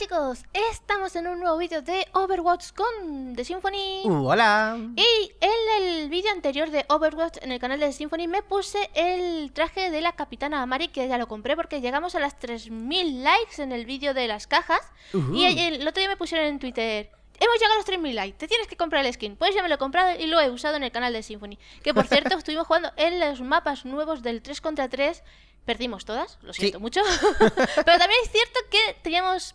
Chicos, estamos en un nuevo vídeo de Overwatch con Dsimphony. Hola. Y en el vídeo anterior de Overwatch en el canal de Dsimphony me puse el traje de la Capitana Amari, que ya lo compré porque llegamos a las 3000 likes en el vídeo de las cajas. Y el otro día me pusieron en Twitter: hemos llegado a los 3000 likes, te tienes que comprar el skin. Pues ya me lo he comprado y lo he usado en el canal de Dsimphony. Que por cierto, estuvimos jugando en los mapas nuevos del 3 contra 3. Perdimos todas, lo siento mucho. Pero también es cierto que teníamos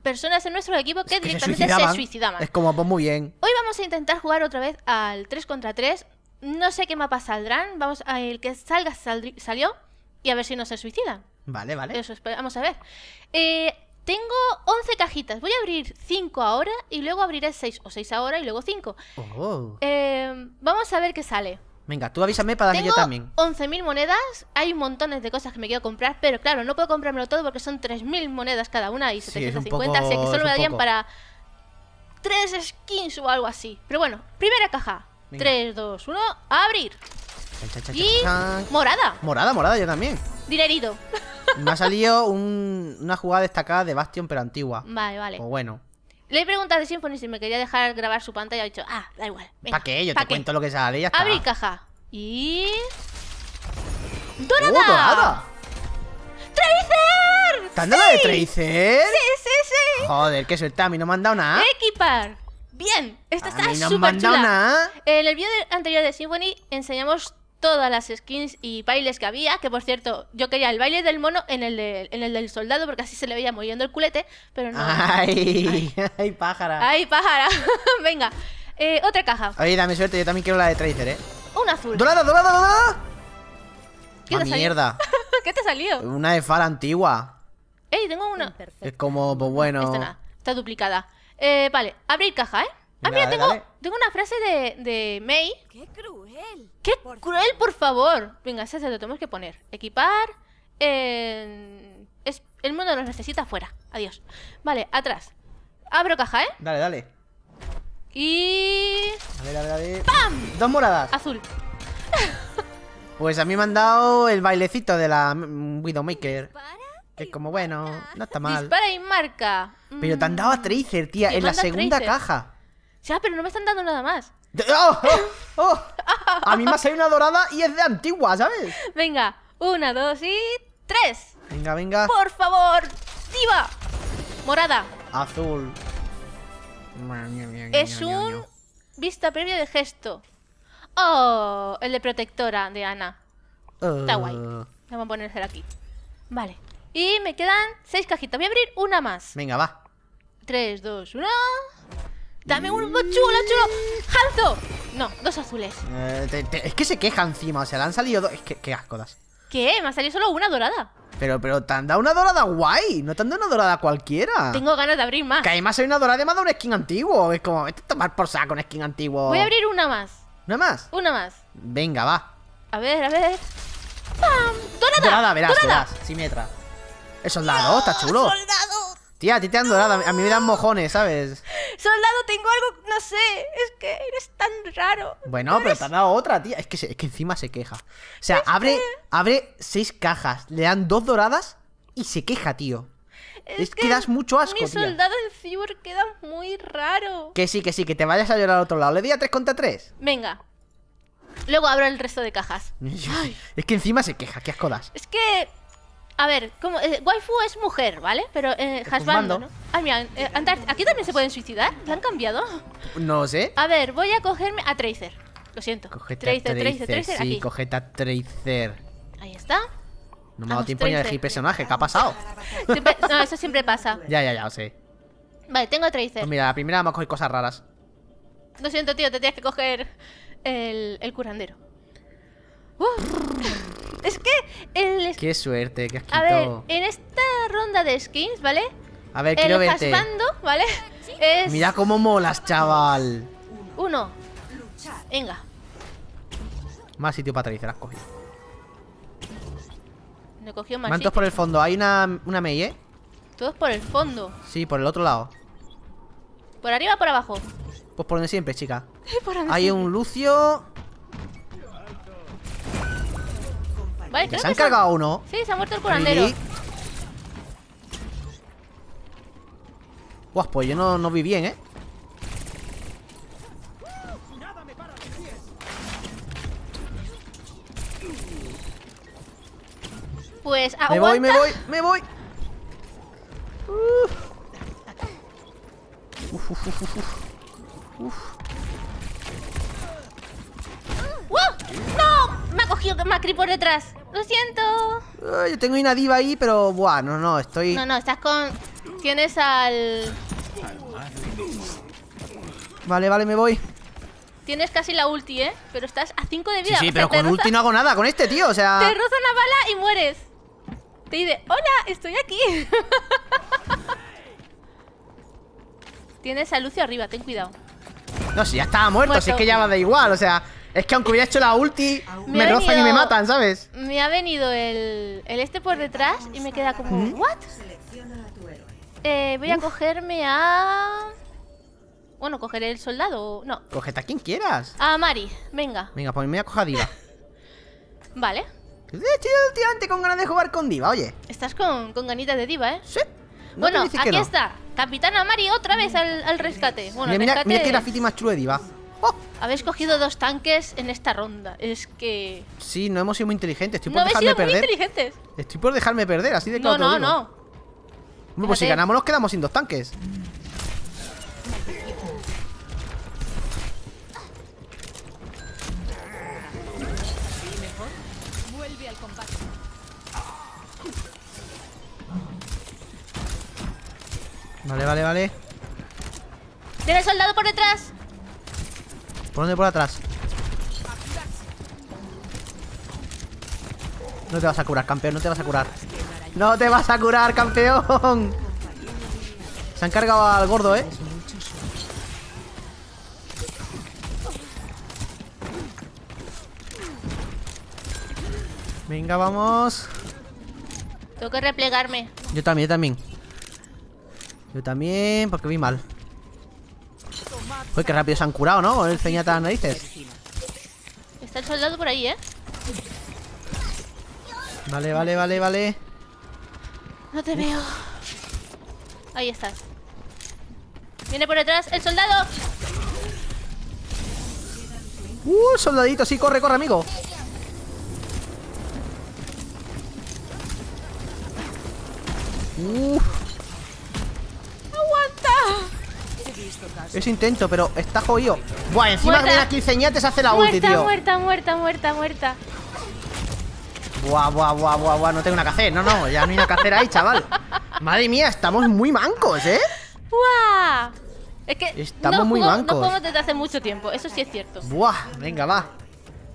personas en nuestro equipo que directamente se suicidaban. Es como, pues muy bien. Hoy vamos a intentar jugar otra vez al 3 contra 3. No sé qué mapas saldrán. Vamos a el que salga salió y a ver si no se suicidan. Vale, vale. Eso, vamos a ver. Tengo 11 cajitas. Voy a abrir 5 ahora y luego abriré 6. O 6 ahora y luego 5. Oh. Vamos a ver qué sale. Venga, tú avísame para darle yo también. Tengo 11.000 monedas, hay montones de cosas que me quiero comprar, pero claro, no puedo comprármelo todo porque son 3.000 monedas cada una y 750, así que solo me darían para 3 skins o algo así. Pero bueno, primera caja. Venga. 3, 2, 1, abrir. Y morada. Morada, morada, yo también. Dinerito. Me ha salido una jugada destacada de Bastion, pero antigua. Vale, vale. O bueno. Le he preguntado a Dsimphony si me quería dejar grabar su pantalla. He dicho, ah, da igual. ¿Para qué? Yo te cuento lo que sale y ya está. Abrí caja. Y... ¡Dorada! ¡Oh, dorada! ¡Tracer! ¿Te han dado la de Tracer? Sí, sí, sí. Joder, qué suerte. A mí no me han dado nada. Equipar. Bien. Esta está súper chula. A mí no me han dado nada. En el vídeo anterior de Dsimphony enseñamos todas las skins y bailes que había, que por cierto, yo quería el baile del mono en el del soldado, porque así se le veía moviendo el culete, pero no. ¡Ay! ¡Ay, pájara! ¡Ay, pájara! Venga, otra caja. Oye, dame suerte, yo también quiero la de Tracer, ¿eh? Una azul. ¡Dorada, dorada, dorada! ¿Qué te mierda! ¿Qué te salió? Una de Pharah antigua. ¡Ey, tengo una! Es como, pues bueno... Esta nada, está duplicada. Vale, abrir caja, ¿eh? Ah, mira, tengo una frase de Mei. ¡Qué cruel! ¡Qué cruel, por favor! Venga, esa se lo tenemos que poner. Equipar. El mundo nos necesita afuera. Adiós. Vale, atrás. Abro caja, ¿eh? Dale, dale. Y... A ver, a ver, a ver. ¡Pam! Dos moradas. Azul. Pues a mí me han dado el bailecito de la Widowmaker. Que es como, bueno, no está mal. Dispara y marca. Pero te han dado a Tracer, tía, en la segunda caja. Ya, pero no me están dando nada más. ¡Oh! ¡Oh! ¡Oh! A mí me ha salido una dorada y es de antigua, ¿sabes? Venga, 1, 2 y 3. Venga, venga. Por favor, Diva. Morada. Azul. Es un vista previa de gesto. Oh, el de protectora de Ana. Está guay. Vamos a ponerse aquí. Vale. Y me quedan 6 cajitas. Voy a abrir una más. Venga, va. 3, 2, 1. Dame un chulo, chulo. ¡Hanzo! No, 2 azules. Es que se queja encima, o sea, le han salido 2. Es que qué asco das. ¿Qué? Me ha salido solo una dorada. Pero te han dado una dorada guay. No te han dado una dorada cualquiera. Tengo ganas de abrir más. Que además hay una dorada y me ha dado un skin antiguo. Es como, vete a tomar por saco un skin antiguo. Voy a abrir una más. ¿Una más? Una más. Venga, va. A ver, a ver. ¡Pam! ¡Dorada! Dorada, verás, dorada. Verás. Simetra. El soldado, no, está chulo. ¡Soldado! Tía, a ti te dan dorada, a mí me dan mojones, ¿sabes? Soldado, tengo algo, no sé, es que eres tan raro. Bueno, pero te han dado otra, tía. Es que encima se queja. O sea, abre 6 cajas, le dan 2 doradas y se queja, tío. Es que das mucho asco, mi soldado en Cyber queda muy raro. Que sí, que te vayas a llorar al otro lado. Le di a 3 contra 3. Venga. Luego abro el resto de cajas. Ay. Es que encima se queja, qué asco das. Es que... A ver, como, waifu es mujer, ¿vale? Pero husband, ¿no? Ah, mira, ¿aquí también se pueden suicidar? ¿La han cambiado? No sé. A ver, voy a cogerme a Tracer. Lo siento. Tracer, sí, aquí. Cogete a Tracer. Ahí está. No me ha dado tiempo ni a elegir personaje, ¿qué ha pasado? Siempre, no, eso siempre pasa. Ya, lo sé. Vale, tengo a Tracer. Pues mira, la primera vamos a coger cosas raras. Lo siento, tío, te tienes que coger el curandero. Es que el... Qué suerte, qué asquito. A ver, en esta ronda de skins, ¿vale? A ver, quiero verte. El casbando, ¿vale? Es... Mira cómo molas, chaval. 1. Venga. Más sitio para Tracer, has cogido. No cogió más. Mantos por el fondo, hay una Mei, ¿eh? Todos por el fondo. Sí, por el otro lado. ¿Por arriba o por abajo? Pues por donde siempre, chica. ¿Por donde hay siempre? Un Lúcio... Vale, que se han cargado uno. Sí, se ha muerto el curandero. Buah, pues yo no vi bien, ¿eh? Pues aguanta. Me voy. Uf. ¡No! Me ha cogido McCree por detrás. Lo siento. Yo tengo una diva ahí, pero... Buah, no, estoy... No, estás con... Tienes al... Vale, me voy. Tienes casi la ulti, ¿eh? Pero estás a 5 de vida. Sí, pero con ulti no hago nada con este, tío, o sea... Te roza una bala y mueres. Te dice, hola, estoy aquí. Tienes a Lúcio arriba, ten cuidado. No, si ya estaba muerto, si es que ya va da igual, o sea... Es que aunque hubiera hecho la ulti, me rozan y me matan, ¿sabes? Me ha venido el este por detrás y me queda como... ¿What? Voy a cogerme a... Bueno, cogeré el soldado, no. Cógete a quien quieras. A Amari, venga. Venga, pues me voy a coger a Diva. Vale. Estoy últimamente con ganas de jugar con Diva, oye. Estás con ganitas de Diva, ¿eh? Sí. No, bueno, aquí no. Está. Capitana Amari otra vez al rescate. Bueno, mira qué graffiti más chulo de Diva. Oh. Habéis cogido 2 tanques en esta ronda. Es que... Sí, no hemos sido muy inteligentes. Estoy por dejarme perder. Muy inteligentes. Estoy por dejarme perder, así de claro. No. Bueno, pues si ganamos nos quedamos sin 2 tanques. Vale. ¡Tiene el soldado por detrás! ¿Por dónde? Por atrás. No te vas a curar, campeón. ¡No te vas a curar, campeón! Se han cargado al gordo, ¿eh? Venga, vamos. Tengo que replegarme. Yo también, porque vi mal. Uy, qué rápido se han curado, ¿no? Con el Zenyatta las narices. Está el soldado por ahí, ¿eh? Vale. No te veo. Ahí estás. Viene por detrás el soldado. Soldadito, sí, corre, amigo. Ese intento, pero está jodido. Buah, encima de las quinceañates hace la ulti, tío. Muerta. Buah, no tengo nada que hacer. No, ya no hay nada que hacer ahí, chaval. Madre mía, estamos muy mancos, ¿eh? Buah. Es que estamos muy mancos. No jugamos desde hace mucho tiempo, eso sí es cierto. Buah, venga, va.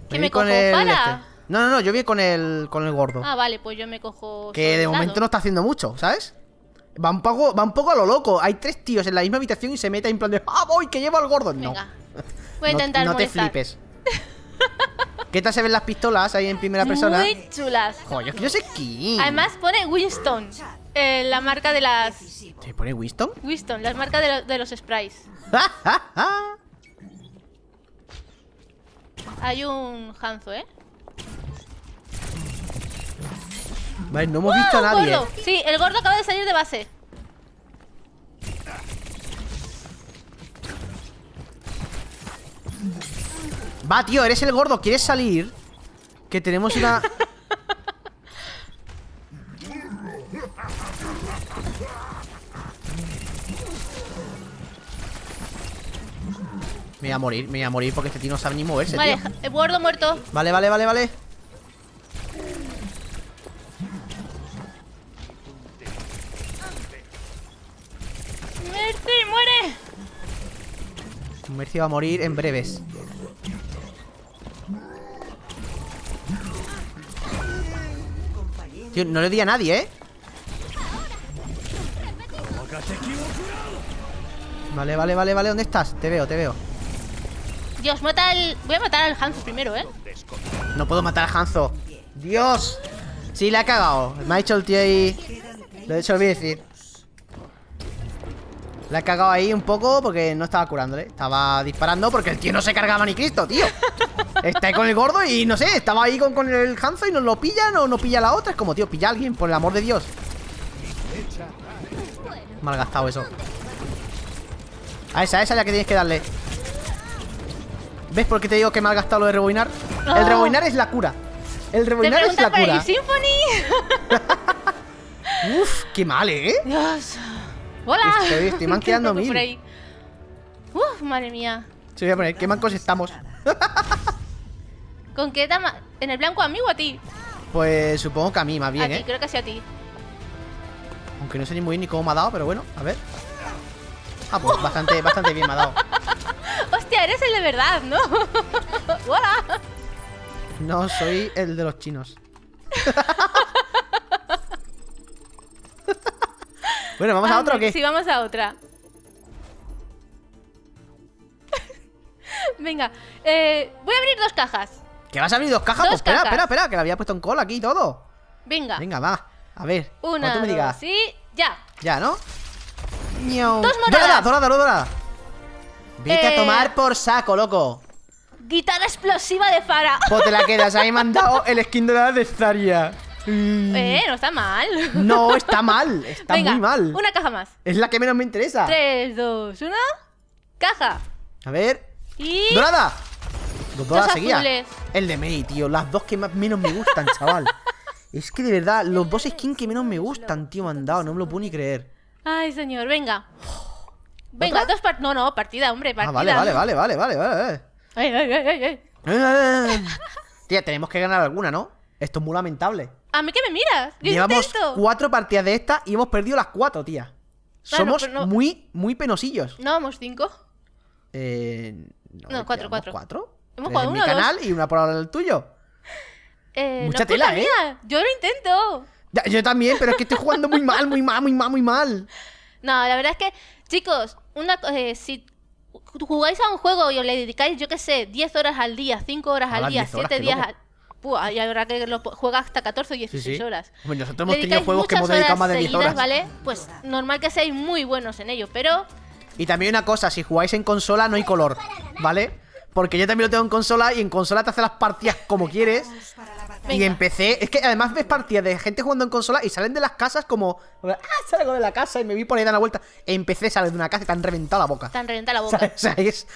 Que me cojo Pharah. No, yo vi con el gordo. Ah, vale, pues yo me cojo. Que de momento no está haciendo mucho, ¿sabes? Va un poco a lo loco. Hay 3 tíos en la misma habitación y se mete en plan de ¡ah, voy, que llevo al gordo! Venga, voy a intentar molestar. Te flipes. ¿Qué tal se ven las pistolas ahí en primera persona? Muy chulas. Joder, es que yo sé quién. Además pone Winston, la marca de las... ¿Se pone Winston? Winston, la marca de los sprays. Hay un Hanzo, ¿eh? Vale, no hemos visto a nadie. Gordo. Sí, el gordo acaba de salir de base. Va, tío, eres el gordo. ¿Quieres salir? Que tenemos una... Me voy a morir porque este tío no sabe ni moverse, vale, tío. El gordo muerto. Vale. ¡Mercy, muere! Mercy va a morir en breves. Tío, no le di a nadie, ¿eh? Vale, ¿dónde estás? Te veo. Dios, mata al... Voy a matar al Hanzo primero, ¿eh? No puedo matar al Hanzo. ¡Dios! Sí, le ha cagado. Me ha hecho el tío ahí... Lo he hecho bien decir. La he cagado ahí un poco porque no estaba curándole. Estaba disparando porque el tío no se cargaba ni Cristo, tío. Está ahí con el gordo y no sé, estaba ahí con el Hanzo y nos lo pillan o no pilla la otra. Es como, tío, pilla a alguien, por el amor de Dios. Malgastado eso. A esa es la que tienes que darle. ¿Ves por qué te digo que me ha gastado lo de rebobinar? Oh. El rebobinar es la cura. El rebobinar es la cura. Dsimphony. Uf, qué mal, ¿eh? Dios. Hola. Estoy manqueando mil. Uf, madre mía. Se voy a poner, ¿qué mancos estamos? ¿Con qué dama? ¿En el blanco a mí o a ti? Pues supongo que a mí, más bien, a ti, creo que sí a ti. Aunque no sé ni muy bien ni cómo me ha dado, pero bueno, a ver. Ah, pues bastante, bastante bien me ha dado. Hostia, eres el de verdad, ¿no? ¡Hola! No, soy el de los chinos. Bueno, ¿vamos a otra o qué? Sí, vamos a otra. Venga, voy a abrir dos cajas. ¿Que vas a abrir dos cajas? Pues espera, espera, espera, que la había puesto en cola aquí y todo. Venga. Venga, va. A ver. Una, tú me digas. Sí, ya. Ya, ¿no? Dos moradas. Dorada, dorada, dorada. Vete a tomar por saco, loco. Guitarra explosiva de Pharah. Pues te la quedas, ahí me han dado el skin dorada de Zarya. No está mal. No, está mal. Está muy mal. Una caja más. Es la que menos me interesa. 3, 2, 1. Caja. A ver. Y... dorada. Dos seguidas. El de Mei, tío. Las dos que más, menos me gustan, chaval. Es que de verdad, los dos skins que menos me gustan, tío, me han dado. No me lo puedo ni creer. Ay, señor, venga. Venga, dos partidas. No, no, partida, hombre, partida. Ah, vale, vale, vale, vale, vale. Ay, ay, ay, ay. Tía, tenemos que ganar alguna, ¿no? Esto es muy lamentable. ¿A mí qué me miras? Llevamos 4 partidas de estas y hemos perdido las 4, tía. Claro, somos no... muy penosillos. No, vamos 5. No, 4. ¿4? Hemos jugado uno, mi canal y una por ahora del tuyo. Mucha no tela, mía. Yo lo intento. Ya, yo también, pero es que estoy jugando muy mal, muy mal, muy mal, muy mal. No, la verdad es que, chicos, si jugáis a un juego y os le dedicáis, yo qué sé, 10 horas al día, 5 horas al día, 7 días al... Pua, y habrá que lo juega hasta 14 o 16 horas. Bueno, nosotros hemos tenido juegos que hemos dedicado más de 10 horas. ¿Vale? Pues normal que seáis muy buenos en ello, pero... Y también una cosa, si jugáis en consola no hay color, ¿vale? Porque yo también lo tengo en consola y en consola te hace las partidas como quieres. Y en PC, es que además ves partidas de gente jugando en consola y salen de las casas como... Ah, salgo de la casa y me vi por ahí dando la vuelta. En PC sales de una casa y te han reventado la boca. Te han reventado la boca. O sea, es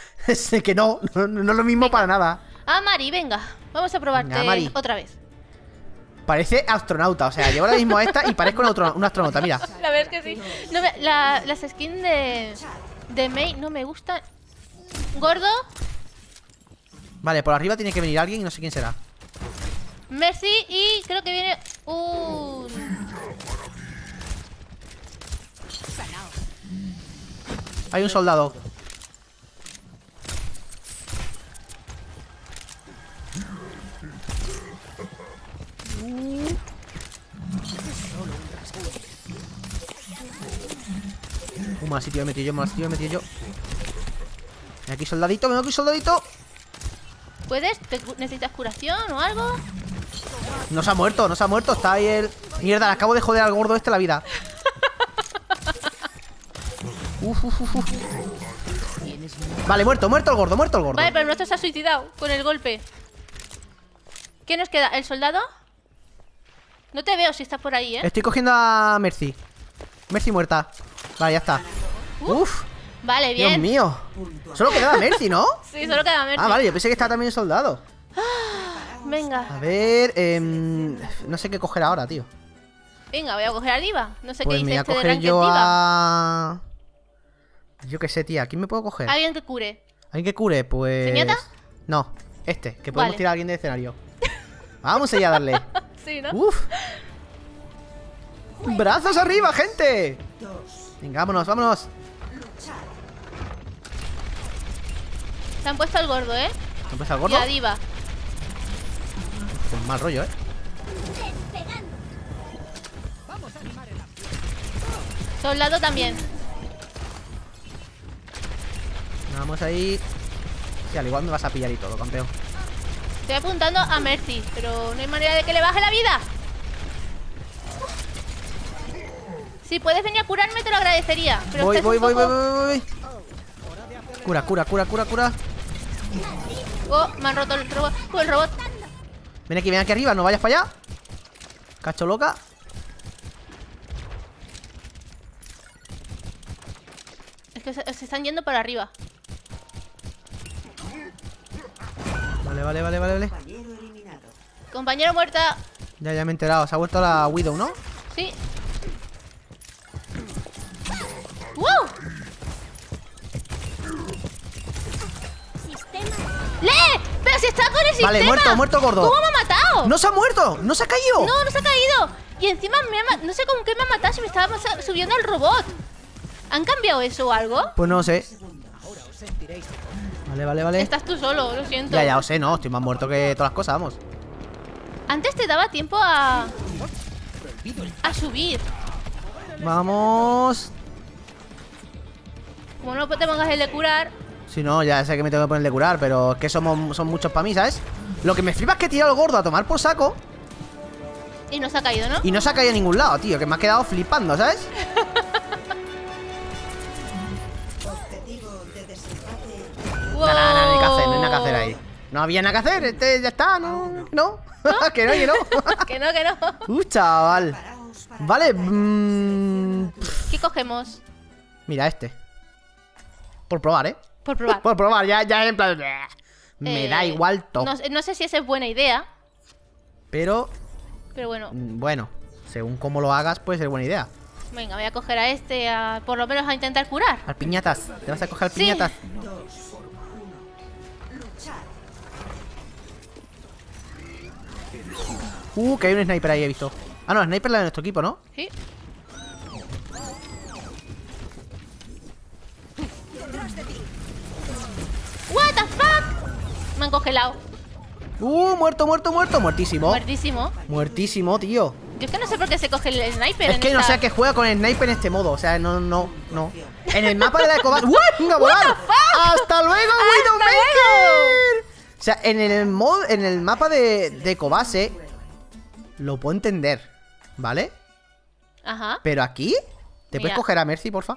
que no es lo mismo para nada. Amari, venga, vamos a probarte otra vez. Parece astronauta, o sea, llevo ahora mismo a esta y parezco un astronauta, mira. La verdad es que sí. No me, las skins de Mei no me gustan. Gordo. Vale, por arriba tiene que venir alguien y no sé quién será. Mercy y creo que viene un... Hay un soldado. Más sitio he metido yo, más sitio he metido yo. Ven aquí, soldadito, ven aquí, soldadito. ¿Puedes? ¿Necesitas curación o algo? No se ha muerto, no se ha muerto. Está ahí el... Mierda, le acabo de joder al gordo este la vida. Uf. Vale, muerto el gordo, Vale, pero el nuestro se ha suicidado con el golpe. ¿Qué nos queda? ¿El soldado? No te veo si estás por ahí, ¿eh? Estoy cogiendo a Mercy. Mercy muerta. Vale, ya está. Uf. Vale, bien. Dios mío. Solo quedaba Mercy, ¿no? Sí, solo quedaba Mercy. Ah, vale, yo pensé que estaba también el soldado. Venga. A ver, no sé qué coger ahora, tío. Venga, voy a coger a Diva. No sé pues qué dice este de ranking yo Diva. Yo qué sé, tía. ¿A quién me puedo coger? Alguien que cure. ¿Alguien que cure? Pues... ¿Zenyatta? No, que podemos tirar a alguien del escenario. Vamos allá a darle. Sí, ¿no? Uf. ¡Brazos arriba, gente! Venga, vámonos, vámonos. Se han puesto al gordo, ¿eh? Se han puesto al gordo. Y a Diva. Pues mal rollo, ¿eh? Soldado también. Vamos ahí. Sí, al igual me vas a pillar y todo, campeón. Estoy apuntando a Mercy, pero no hay manera de que le baje la vida. Si puedes venir a curarme, te lo agradecería. Pero voy. Cura. Oh, me han roto el robot. Ven aquí arriba, no vayas para allá. Cacho loca. Es Es que se están yendo para arriba. Vale, vale, vale, vale, vale. Compañero eliminado. Compañero muerta. Ya, ya me he enterado. Se ha vuelto la Widow, ¿no? Sí. ¡Wow! ¡Lee! ¡Pero si está con el sistema! Vale, muerto, muerto gordo. ¿Cómo me ha matado? ¡No se ha muerto! ¡No se ha caído! ¡No, no se ha caído! Y encima me ha matado. No sé con qué me ha matado, si me estaba subiendo al robot. ¿Han cambiado eso o algo? Pues no sé. Vale, vale, vale. Estás tú solo, lo siento. Ya, ya, lo sé, no. Estoy más muerto que todas las cosas, vamos. Antes te daba tiempo a... a subir. Vamos. Como no te pongas el de curar. Si no, ya sé que me tengo que poner el de curar. Pero es que son muchos para mí, ¿sabes? Lo que me flipa es que he tirado al gordo a tomar por saco. Y no se ha caído, ¿no? Y no se ha caído a ningún lado, tío. Que me ha quedado flipando, ¿sabes? No, no, no, no hay que hacer, no hay nada que hacer ahí. No había nada que hacer, ya está, no. No, ¿no? Que no, que no. Que no, que no. Chaval. Vale. ¿Qué cogemos? Mira, este. Por probar, ¿eh? Por probar. Por probar, ya, ya en plan. Me da igual todo. No sé si esa es buena idea. Pero bueno. Bueno, según cómo lo hagas, puede ser buena idea. Venga, voy a coger a este, por lo menos a intentar curar. Al piñatas, te vas a coger al piñatas. Sí. Que hay un sniper ahí, he visto. Ah, no, sniper la de nuestro equipo, ¿no? Sí. What the fuck? Me han congelado. Muerto, muerto, muerto. Muertísimo. Muertísimo. Muertísimo, tío. Yo es que no sé por qué se coge el sniper. Es en que esta... no sé a qué juega con el sniper en este modo. O sea, no. En el mapa de la Ecobar. ¡Venga, volar! ¡Hasta luego, Widowmaker! O sea, en el mapa de Cobase lo puedo entender, ¿vale? Ajá. Pero aquí, ¿te puedes coger a Mercy, porfa?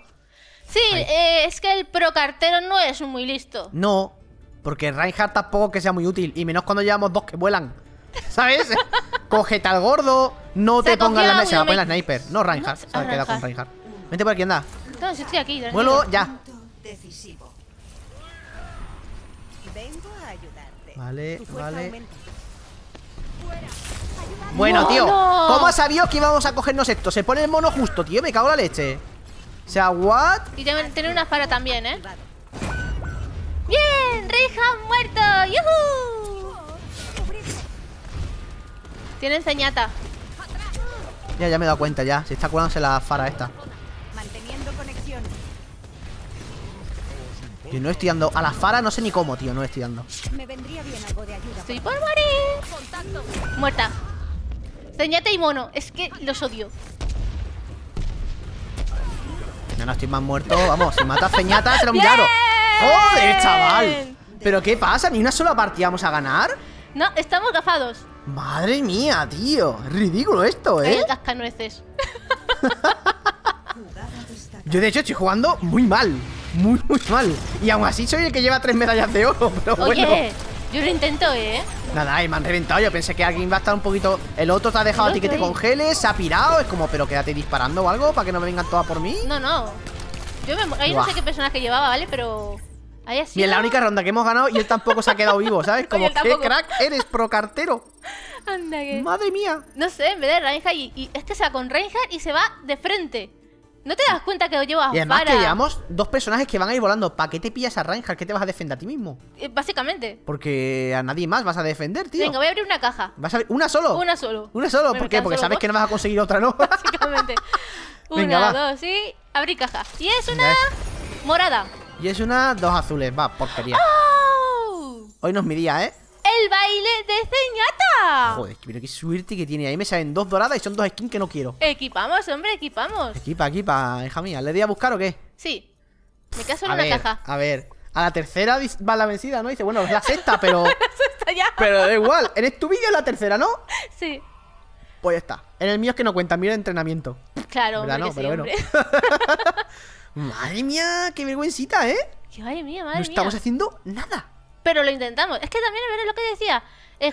Sí, es que el procartero no es muy listo. No, porque Reinhardt tampoco que sea muy útil. Y menos cuando llevamos dos que vuelan, ¿sabes? Cógete al gordo, no te pongas la mesa, pon la sniper. No, Reinhardt, no, ¿sabes? Queda con Reinhardt. Vente por aquí, anda. Entonces estoy aquí, tranquilo. Vuelo ya. Decisivo. Vengo a ayudar. Vale, vale. Bueno, tío, ¿cómo sabías que íbamos a cogernos esto? Se pone el mono justo, tío, me cago en la leche. O sea, what? Y tener una Pharah también, ¿eh? ¡Bien! ¡Reinhardt muerto! ¡Yuhu! Tienen Zenyatta. Ya, ya me he dado cuenta, ya. Se está curándose la Pharah esta. Manteniendo conexión. Yo no estoy dando a la Pharah, no sé ni cómo, tío, no estoy dando. Me vendría bien algo de ayuda. Estoy por morir. Muerta. Zenyatta y mono, es que los odio. No, no estoy más muerto, vamos, si mata a Zenyatta se lo milagro. ¡Joder, chaval! ¿Pero qué pasa? ¿Ni una sola partida vamos a ganar? No, estamos gafados. Madre mía, tío, ridículo esto, ¿eh? El cascanueces. Yo de hecho estoy jugando muy mal. Muy, muy mal. Y aún así soy el que lleva 3 medallas de oro. Pero oye, bueno, yo lo intento, ¿eh? Nada, me han reventado. Yo pensé que alguien va a estar un poquito. El otro te ha dejado a ti que te congeles. Se ha pirado. Es como, pero quédate disparando o algo para que no me vengan todas por mí. No, no. Yo ahí no sé qué personaje llevaba, ¿vale? Pero ahí ha sido. Y en la única ronda que hemos ganado y él tampoco se ha quedado vivo, ¿sabes? Como, qué crack eres, procartero. Anda, que. Madre mía. No sé, en vez de Reinhardt. Y es que se va con Reinhardt y se va de frente. ¿No te das cuenta que lo llevas a...? Y además que llevamos 2 personajes que van a ir volando. ¿Para qué te pillas a Reinhardt? ¿Qué te vas a defender a ti mismo? Básicamente. Porque a nadie más vas a defender, tío. Venga, voy a abrir una caja. ¿Vas a abrir una solo? Una solo. ¿Una solo? Bueno, ¿por qué? Porque sabes que no vas a conseguir otra, ¿no? Básicamente. Venga, dos y... abrir caja. Y es una... morada. Y es una... 2 azules. Va, porquería. Oh. Hoy no es mi día, ¿eh? ¡El baile de Zenyatta! Joder, pero qué suerte que tiene. Ahí me salen 2 doradas y son 2 skins que no quiero. Equipamos, hombre, equipamos. Equipa, equipa, hija mía. ¿Le di a buscar o qué? Sí. Me quedo solo en la caja. A ver, a la tercera va la vencida, ¿no? Y dice, bueno, es la sexta, pero... sexta ya. Pero da igual. En tu vídeo es la tercera, ¿no? Sí. Pues ya está. En el mío es que no cuenta, mira el entrenamiento. Claro, hombre, no, que pero sí, bueno. Madre mía, qué vergüencita, ¿eh? Qué madre mía. No estamos haciendo nada. Pero lo intentamos. Es que también, a ver, lo que decía,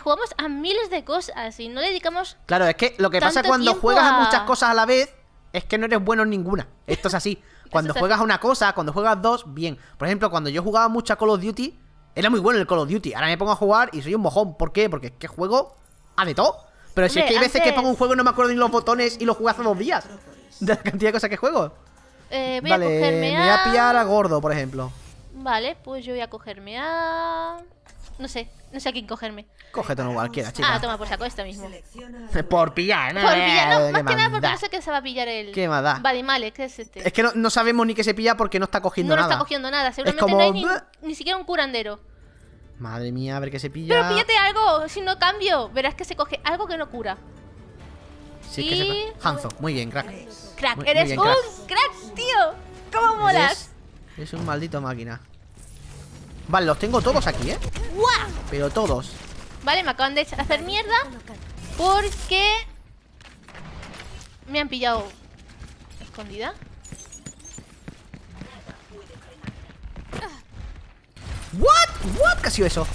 jugamos a miles de cosas y no dedicamos. Claro, es que lo que pasa cuando juegas a muchas cosas a la vez Es que no eres bueno en ninguna. Esto es así. Cuando juegas a una cosa, cuando juegas dos, bien. Por ejemplo, cuando yo jugaba mucho a Call of Duty, era muy bueno en el Call of Duty. Ahora me pongo a jugar y soy un mojón. ¿Por qué? Porque es que juego a de todo. Pero si es que hay veces que pongo un juego y no me acuerdo ni los botones y lo jugué hace 2 días. De la cantidad de cosas que juego. Vale, me voy a pillar a Gordo, por ejemplo. Vale, pues yo voy a cogerme a... No sé a quién cogerme. Cógete uno cualquiera, chica. Toma por saco esta mismo. Por pillar, ¿no? Por pillar, no, más que nada porque no sé qué se va a pillar el... ¿Qué más da? Vale, vale, ¿qué es este? Es que no sabemos ni qué se pilla porque no está cogiendo nada. No está cogiendo nada, seguramente como... no hay ni siquiera un curandero. Madre mía, a ver qué se pilla. Pero píllate algo, si no cambio. Verás que se coge algo que no cura. Sí, y... es que se... Hanzo, muy bien, crack. Crack, eres un crack, tío. ¿Cómo molas? Eres un maldito máquina. Vale, los tengo todos aquí, ¿eh? ¡Guau! Pero todos. Vale, me acaban de hacer mierda porque me han pillado escondida. ¿What? ¿What? ¿Qué ha sido eso?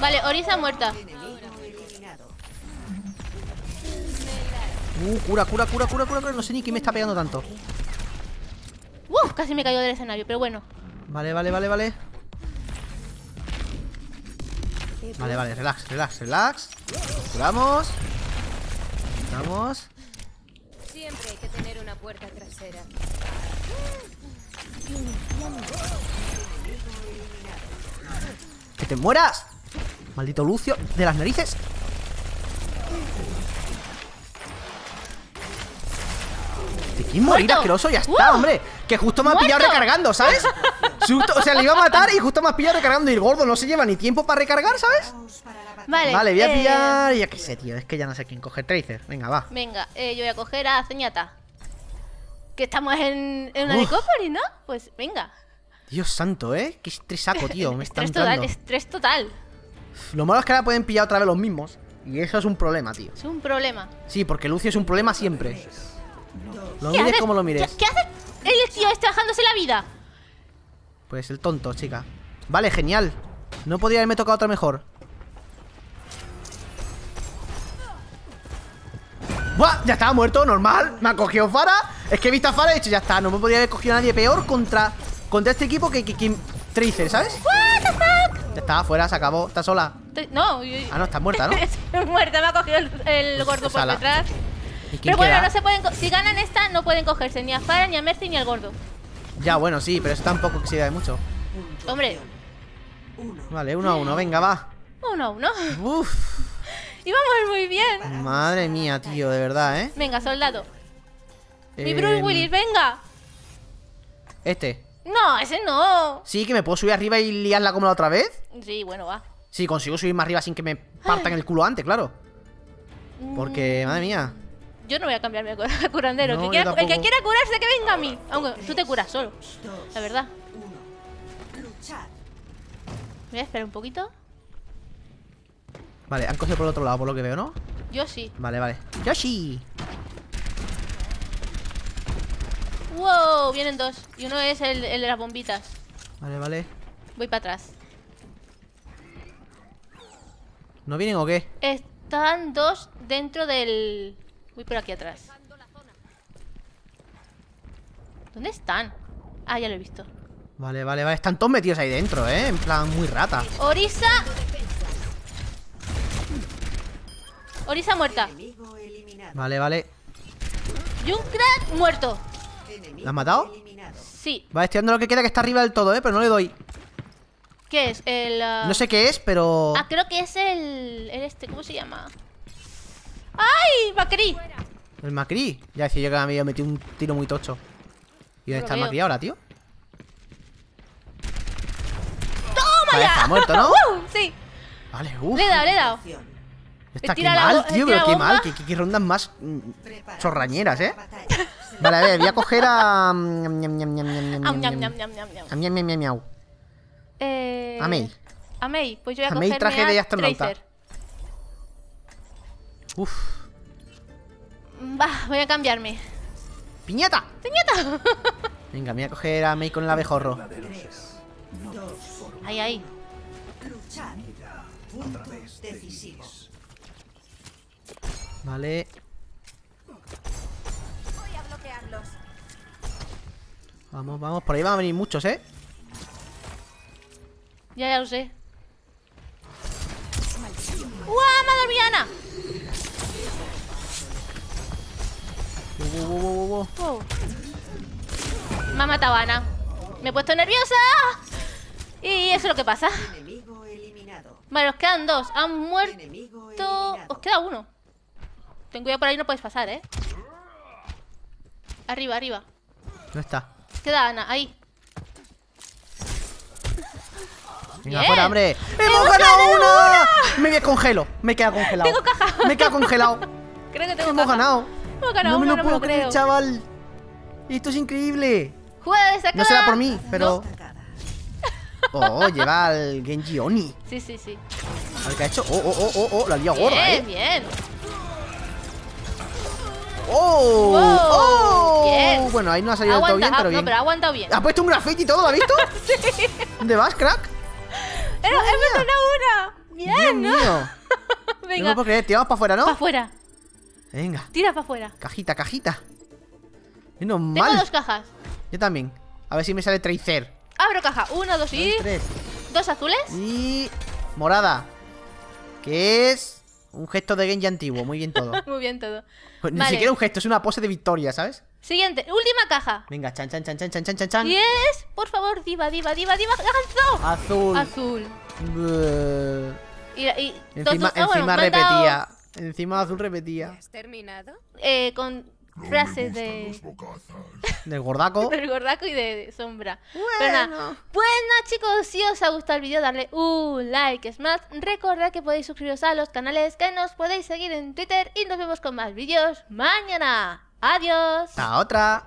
Vale, Orisa muerta. Cura. No sé ni quién me está pegando tanto. ¡Wow! Casi me cayó del escenario, pero bueno. Vale. Vale, relax. Curamos. Siempre hay que tener una puerta trasera. ¡Que te mueras! Maldito Lúcio de las narices. ¿De quién morir asqueroso? Ya está, hombre. Que justo me ha pillado recargando, ¿sabes? O sea, le iba a matar y justo me ha pillado recargando. Y el gordo no se lleva ni tiempo para recargar, ¿sabes? Vale, voy a pillar... Ya que sé, tío, es que ya no sé quién coger. Tracer, venga, va. Venga, yo voy a coger a Zenyatta. Que estamos en una Recovery, ¿no? Pues venga. Dios santo, ¿eh? Qué estresaco, tío. Me está entrando. Estrés total. Lo malo es que ahora pueden pillar otra vez los mismos. Y eso es un problema, tío. Es un problema. Sí, porque Lúcio es un problema siempre. Lo mires como lo mires. ¿Qué haces? El tío está bajándose la vida. Pues el tonto, chica. Vale, genial. No podría haberme tocado otra mejor. ¡Buah! Ya estaba muerto, normal. Me ha cogido Pharah. Es que he visto a Pharah y he dicho, ya está. No me podría haber cogido a nadie peor contra este equipo que Tracer, ¿sabes? What the fuck? Ya está, fuera, se acabó. Está sola. No, no, está muerta, ¿no? Estoy muerta, me ha cogido el gordo por detrás. Pero bueno, no se pueden... Si ganan esta, no pueden cogerse ni a Pharah, ni a Mercy, ni al gordo. Ya, bueno, sí, pero eso tampoco se da mucho. Hombre. Vale, 1-1, venga, va. 1-1. Uf. Y vamos muy bien. Madre mía, tío, de verdad, ¿eh? Venga, soldado. Mi Bruce Willis, venga. Este. No, ese no. Sí, que me puedo subir arriba y liarla como la otra vez. Sí, bueno, va. Sí, consigo subirme arriba sin que me partan el culo antes, claro. Porque, madre mía. Yo no voy a cambiarme a curandero. No, el que quiera curarse, que venga a mí. Aunque tú te curas solo, la verdad. Voy a esperar un poquito. Vale, han cogido por el otro lado, por lo que veo, ¿no? Yo sí. Vale. Yo sí. Wow, vienen dos. Y uno es el de las bombitas. Vale. Voy para atrás. ¿No vienen o qué? Están dos dentro del... Voy por aquí atrás. ¿Dónde están? Ah, ya lo he visto. Vale. Están todos metidos ahí dentro, ¿eh? En plan, muy rata. ¡Orisa! Orisa muerta. Vale. Junkrat muerto. ¿La has matado? Sí. Vale, estoy dando lo que queda que está arriba del todo, ¿eh? Pero no le doy. ¿Qué es? El... No sé qué es, pero... Ah, creo que es el este... ¿Cómo se llama? ¡Ay! ¡McCree! ¿El McCree? Ya decía yo que me había metido un tiro muy tocho. ¿Y dónde está el McCree ahora, tío? ¡Toma ya! Está muerto, ¿no? Sí. Vale, Le he dado. Está aquí mal, tío, pero qué mal. Qué rondas más chorrañeras, ¿eh? Vale, a ver, voy a coger a... A Mei. A Mei, pues yo voy a cogerme a traje de astronauta. Uf. Va, voy a cambiarme. ¡Piñata! ¡Piñata! Venga, me voy a coger a Mei con el abejorro. Ahí. Vale. Voy a bloquearlos. Vamos, vamos. Por ahí van a venir muchos, ¿eh? Ya, ya lo sé. ¡Guau! ¡Madre mía, Ana! Wow. Me ha matado Ana. Me he puesto nerviosa. Y eso es lo que pasa. Vale, os quedan dos. Han muerto. Os queda uno. Ten cuidado, por ahí no puedes pasar, ¿eh? Arriba, arriba. ¿Dónde está? Queda Ana, ahí. Venga, fuera, hombre. ¡Hemos ganado una! Me congelo. Me queda congelado. Tengo caja. Me queda congelado. Creo que tengo caja. Hemos ganado. No me lo puedo creer, chaval. Esto es increíble. Jugada destacada. No será por mí, pero... Oh, lleva al Genji Oni. Sí, sí, sí. A ver qué ha hecho. Oh, la lía gorda, ¿eh? Bien, bien. ¡Oh! Wow. ¡Oh! Yes. Bueno, ahí no ha salido todo bien, pero bien. No, pero ha aguantado bien. ¿Ha puesto un graffiti y todo? ¿Lo ha visto? Sí. ¿Dónde vas, crack? ¡He metido una! ¡Bien, no! Mío. Venga. No me puedo creer. Tiramos para afuera, ¿no? Para afuera. Venga. Tira para afuera. Cajita, cajita. Menos mal. Tengo dos cajas. Yo también. A ver si me sale Tracer. Abro caja. Uno, dos y... Tres. Dos azules. Y... morada. ¿Qué es? Un gesto de Genji antiguo, muy bien todo. Muy bien todo. Pues vale. Ni siquiera un gesto, es una pose de victoria, ¿sabes? Siguiente, última caja. Venga, chan. Yes, por favor, diva. ¡Hanzo! Azul. Y encima repetía. Encima azul repetía. ¿Has terminado? Con frases de... del gordaco. Del gordaco y de sombra. Bueno, chicos, si os ha gustado el vídeo, darle un like. Es más, recordad que podéis suscribiros a los canales, que nos podéis seguir en Twitter. Y nos vemos con más vídeos mañana. Adiós. Hasta otra.